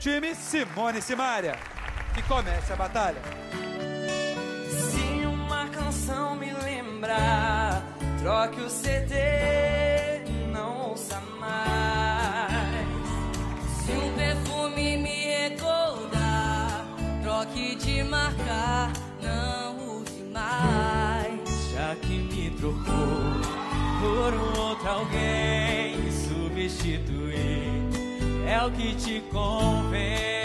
Time Simone e Simaria. Que comece a batalha. Se uma canção me lembrar, troque o CD e não ouça mais. Se um perfume me recordar, troque de marca, não use mais. Já que me trocou por um outro alguém, substituir é o que te convém.